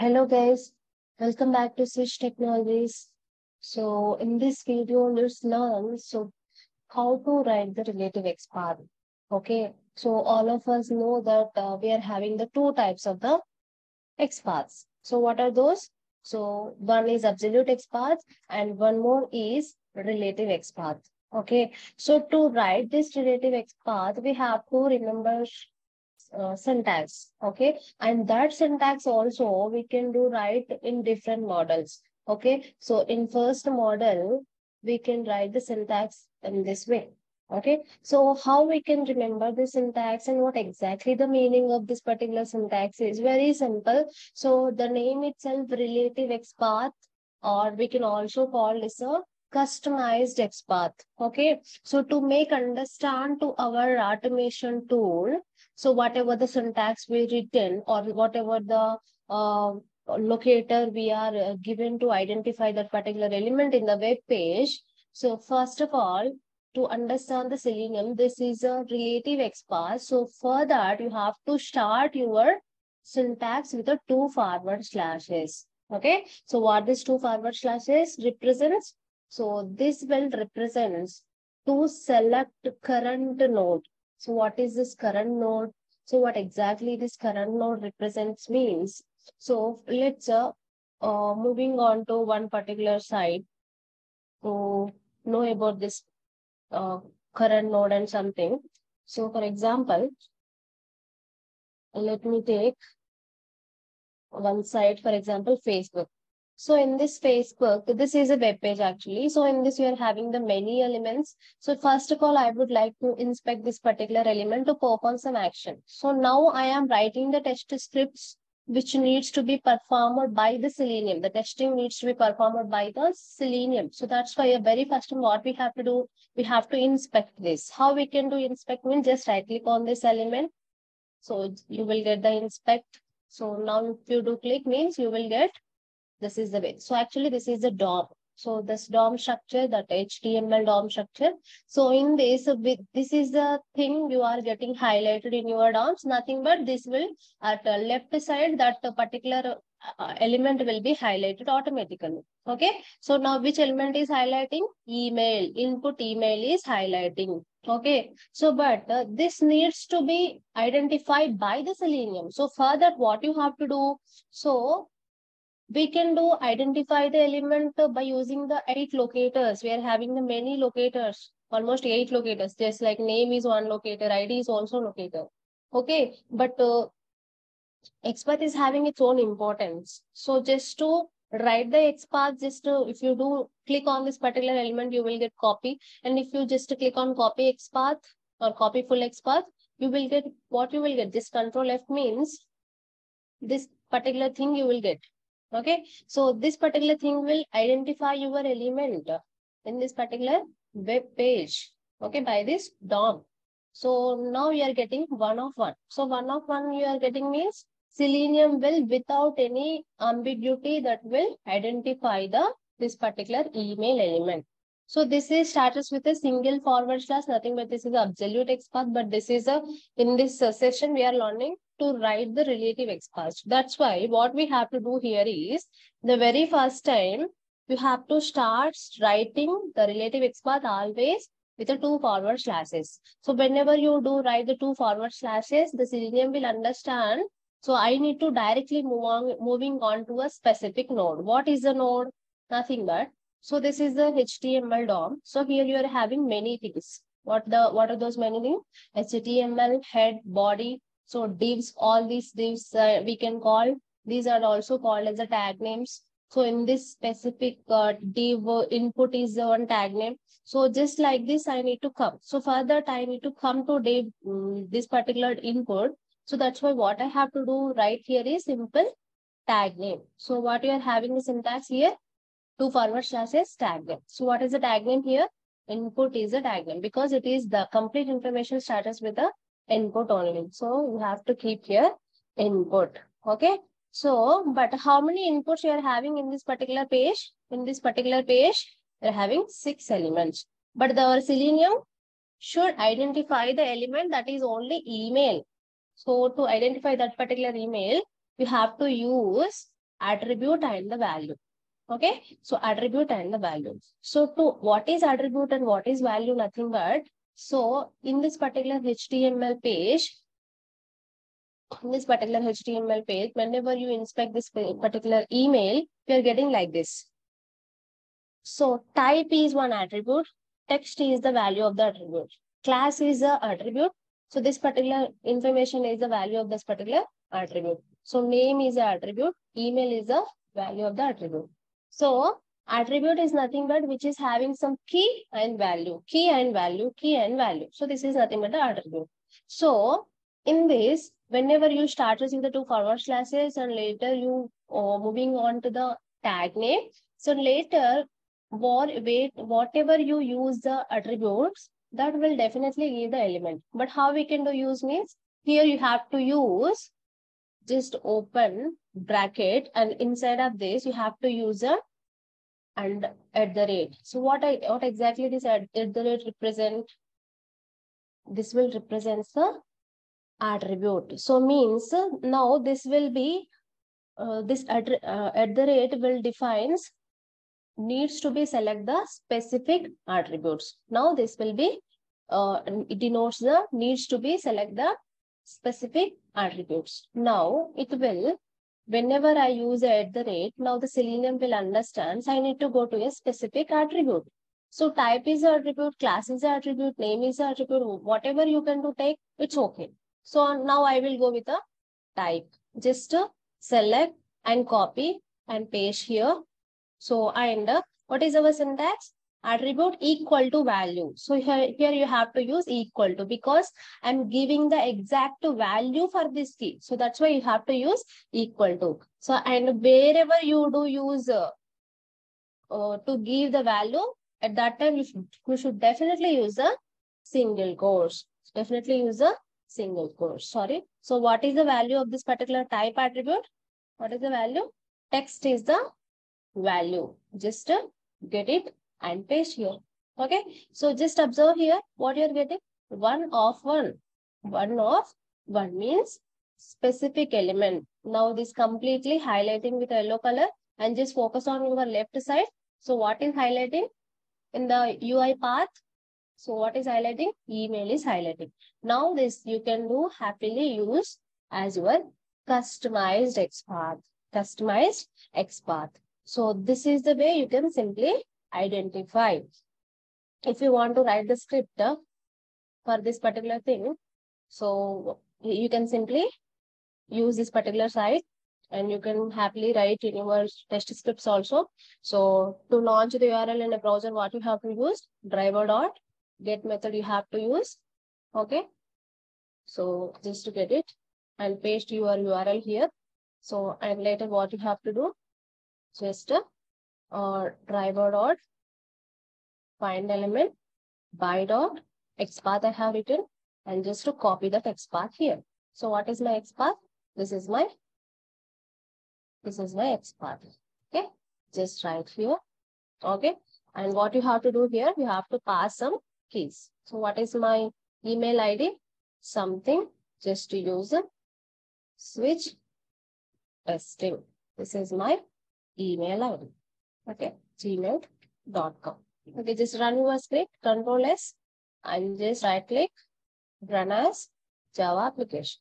Hello guys, welcome back to Swhizz Technologies. So in this video, let's learn how to write the relative XPath. Okay, so all of us know that we are having the two types of the XPaths. So what are those? So one is absolute XPath and one more is relative XPath. Okay, so to write this relative XPath, we have to remember syntax. Okay, and that syntax also we can do write in different models. Okay, so in first model we can write the syntax in this way. Okay, so how we can remember the syntax and what exactly the meaning of this particular syntax is very simple. So the name itself, relative XPath, or we can also call this a customized XPath. Okay, so to make understand to our automation tool, so whatever the syntax we written or whatever the locator we are given to identify that particular element in the web page. So first of all, to understand the Selenium, this is a relative XPath. So for that, you have to start your syntax with a two forward slashes. Okay, so what this two forward slashes represents? So this will represents to select current node. So what is this current node? So what exactly this current node represents means? So let's moving on to one particular site to know about this current node and something. So for example, let me take one site, for example, Facebook. So in this Facebook, this is a web page actually. So in this, you are having the many elements. So first of all, I would like to inspect this particular element to perform some action. So now I am writing the test scripts which needs to be performed by the Selenium. The testing needs to be performed by the Selenium. So that's why very first what we have to do, we have to inspect this. How we can do inspect means just right click on this element. So you will get the inspect. So now if you do click means you will get this is the way. So actually this is the DOM. So this DOM structure, that HTML DOM structure. So in this, this is the thing you are getting highlighted in your DOMs. Nothing but this will, at the left side, that particular element will be highlighted automatically. Okay. So now which element is highlighting? Email. Input email is highlighting. Okay. So but this needs to be identified by the Selenium. So for that, what you have to do? So we can do identify the element by using the 8 locators. We are having the many locators, almost 8 locators, just like name is one locator, ID is also locator. Okay, but XPath is having its own importance. So just to write the XPath, just to, if you do click on this particular element, you will get copy. And if you just click on copy XPath or copy full XPath, you will get what you will get. This control F means this particular thing you will get. Okay, so this particular thing will identify your element in this particular web page, okay, by this DOM. So now you are getting one of one. So one of one you are getting means Selenium will, without any ambiguity, that will identify this particular email element. So this is starts with a single forward slash, nothing but this is absolute XPath, but this is a, in this session we are learning to write the relative XPath. That's why what we have to do here is, the very first time, you have to start writing the relative XPath always with the two forward slashes. So whenever you do write the two forward slashes, the Selenium will understand. So I need to directly moving on to a specific node. What is the node? Nothing but. So this is the HTML DOM. So here you are having many things. What are those many things? HTML, head, body. So divs, all these divs we can call, these are also called as the tag names. So in this specific div, input is one tag name. So just like this, I need to come. So for that, I need to come to div, this particular input. So that's why what I have to do right here is simple tag name. So what you are having the syntax here, two forward slashes tag name. So what is the tag name here? Input is the tag name because it is the complete information starts with the input only. So you have to keep here input. Okay. So, but how many inputs you are having in this particular page? In this particular page, you're having 6 elements. But the Selenium should identify the element that is only email. So to identify that particular email, you have to use attribute and the value. Okay, so attribute and the value. So to what is attribute and what is value? Nothing but, so in this particular HTML page, whenever you inspect this particular email, you are getting like this. So type is one attribute, text is the value of the attribute, class is the attribute. So this particular information is the value of this particular attribute. So name is the attribute, email is the value of the attribute. So attribute is nothing but which is having some key and value, key and value, key and value. So this is nothing but the attribute. So in this, whenever you start using the two forward slashes and later you moving on to the tag name. So later, whatever you use the attributes, that will definitely give the element. But how we can do use means, here you have to use just open bracket and inside of this you have to use a and @ so what exactly this @ represent? This will represent the attribute. So means now this will be this @ will defines needs to be select the specific attributes. Now this will be it denotes the needs to be select the specific attributes. Now it will, whenever I use @ now the Selenium will understand I need to go to a specific attribute. So type is the attribute, class is the attribute, name is the attribute, whatever you can do take, it's okay. So now I will go with a type, just select and copy and paste here. So I end up, what is our syntax? Attribute equal to value. So here you have to use equal to because I'm giving the exact value for this key. So that's why you have to use equal to. So and wherever you do use to give the value, at that time you should definitely use a single quotes. So what is the value of this particular type attribute? What is the value? Text is the value. Just get it and paste here. Okay, so just observe here what you're getting. One of one means specific element. Now this completely highlighting with yellow color and just focus on your left side. So what is highlighting in the UI path? So what is highlighting? Email is highlighting. Now this you can do happily use as your customized XPath. So this is the way you can simply identify. If you want to write the script for this particular thing, so you can simply use this particular site and you can happily write in your test scripts also. So to launch the URL in a browser, what you have to use? Driver.get method you have to use. Okay. So just to get it and paste your URL here. So and later what you have to do? Just driver.find element by.xpath I have written and just to copy that XPath here. So what is my XPath? This is my XPath. Okay, just right here. Okay, and what you have to do here, you have to pass some keys. So what is my email ID? Something just to use a switch testing. This is my email ID. Okay, gmail.com. Okay, just run your script, Control+S, and just right click, run as Java application.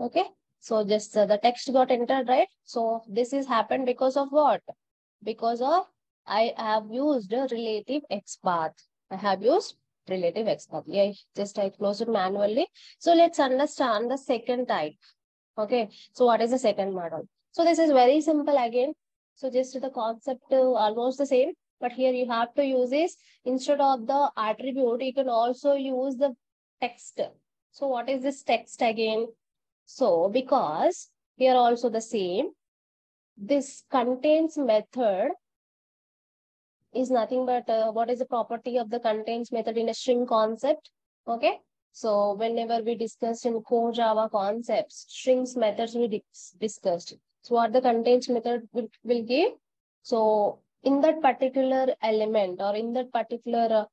Okay, so just the text got entered, right? So this is happened because of what? Because of I have used a relative XPath. Yeah, just I close it manually. So let's understand the second type. Okay, so what is the second model? So this is very simple again. So just the concept almost the same, but here you have to use this instead of the attribute. You can also use the text. So what is this text again? So because here also the same, this contains method is nothing but what is the property of the contains method in a string concept. Okay, so whenever we discussed in core Java concepts, strings methods we discussed. So what the contains method will give? So in that particular element or in that particular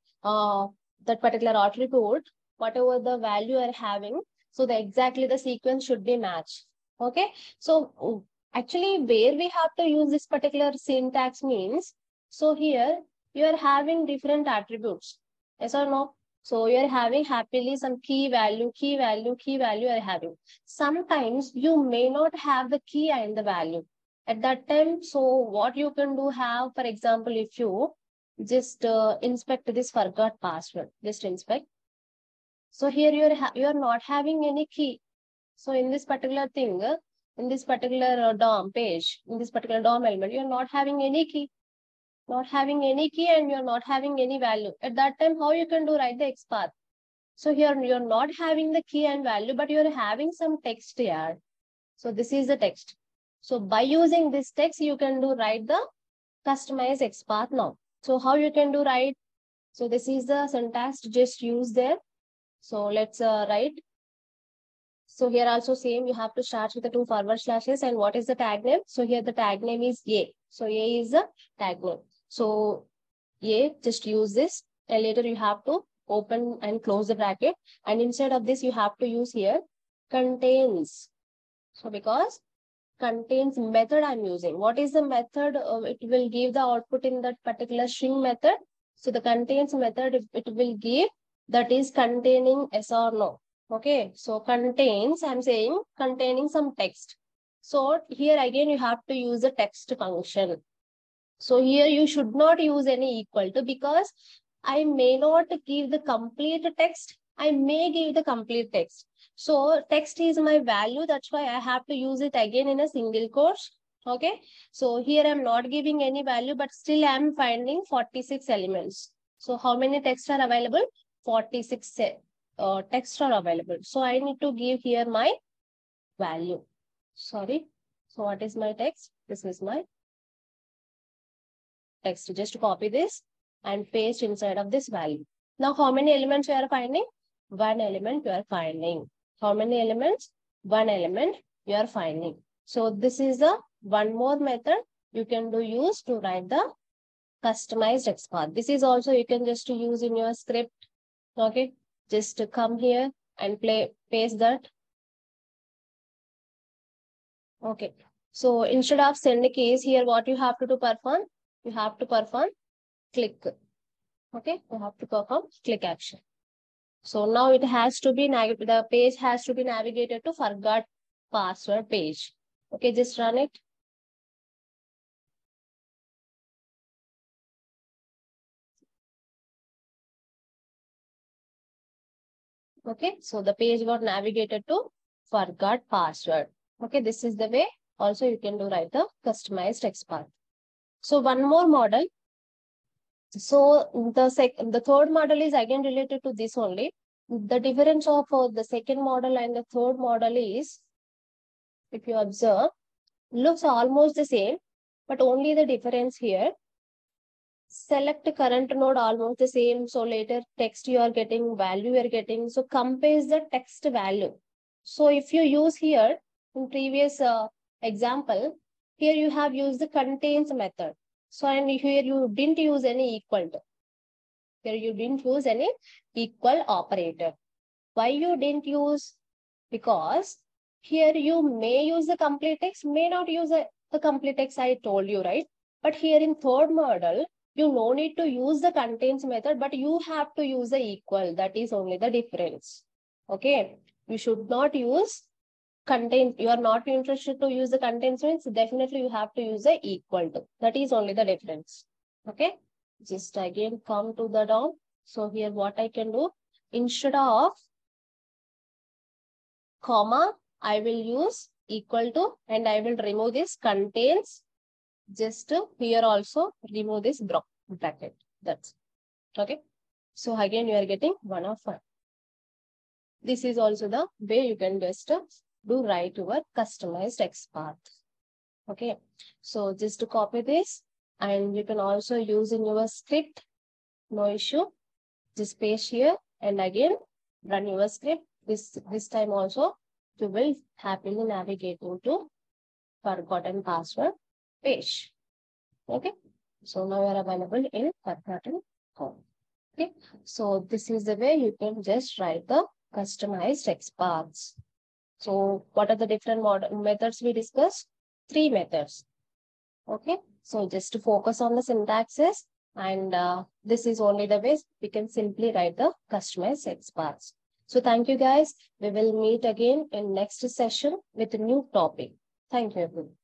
attribute, whatever the value are having, So exactly the sequence should be matched. Okay. So actually where we have to use this particular syntax means, so here you are having different attributes. Yes or no? So you are having happily some key value you are having. Sometimes you may not have the key and the value at that time. So what you can do have, for example, if you just inspect this forgot password, just inspect. So here you are not having any key. So in this particular thing, in this particular DOM page, in this particular DOM element, you are not having any key. Not having any key and you're not having any value. At that time, how you can do, write the XPath. So here you're not having the key and value, but you're having some text here. So this is the text. So by using this text, you can do, write the customized XPath now. So how you can do, write? So this is the syntax just use there. So let's write. So here also same, you have to start with the 2 forward slashes and what is the tag name? So here the tag name is A. So A is the tag name. So yeah, just use this and later you have to open and close the bracket. And instead of this, you have to use here contains. So because contains method I'm using. What is the method? It will give the output in that particular string method. So the contains method, it will give that is containing yes or no. Okay. So contains, I'm saying containing some text. So here again, you have to use the text function. So here you should not use any equal to because I may not give the complete text. I may give the complete text. So text is my value. That's why I have to use it again in a single quotes. Okay. So here I'm not giving any value, but still I'm finding 46 elements. So how many texts are available? 46 texts are available. So I need to give here my value. Sorry. So what is my text? This is my text. Just copy this and paste inside of this value. Now, how many elements you are finding? One element you are finding. How many elements? One element you are finding. So this is the one more method you can do use to write the customized XPath. This is also you can just use in your script. Okay. Just to come here and paste that. Okay. So instead of send keys here, what you have to do perform? You have to perform click. Okay, you have to perform click action. So now it has to be, the page has to be navigated to forgot password page. Okay, just run it. Okay, so the page got navigated to forgot password. Okay, this is the way also you can do write the customized XPath. So one more model. So the third model is again related to this only. The difference of the second model and the third model is, if you observe, looks almost the same, but only the difference here. Select current node almost the same. So later text you are getting, value you are getting. So compares the text value. So if you use here in previous example, here you have used the contains method. So and here you didn't use any equal to. Here you didn't use any equal operator. Why you didn't use? Because here you may use the complete text, may not use the complete text, I told you, right? But here in third model, you no need to use the contains method, but you have to use the equal. That is only the difference. Okay. You should not use contains. You are not interested to use the contains means definitely you have to use the equal to. That is only the difference. Okay. Just again come to the DOM. So here what I can do, instead of comma, I will use equal to and I will remove this contains. Just here also remove this bracket. That's it. Okay. So again, you are getting 1 of 5. This is also the way you can just do write your customized XPath. Okay. So just to copy this and you can also use in your script. No issue. Just paste here and again run your script. This time also you will happily navigate into forgotten password page. Okay. So now you are available in forgotten code. Okay. So this is the way you can just write the customized XPaths. So what are the different methods we discussed? 3 methods. Okay, so just to focus on the syntaxes, and this is only the way we can simply write the customized XPaths. So thank you guys. We will meet again in next session with a new topic. Thank you everyone.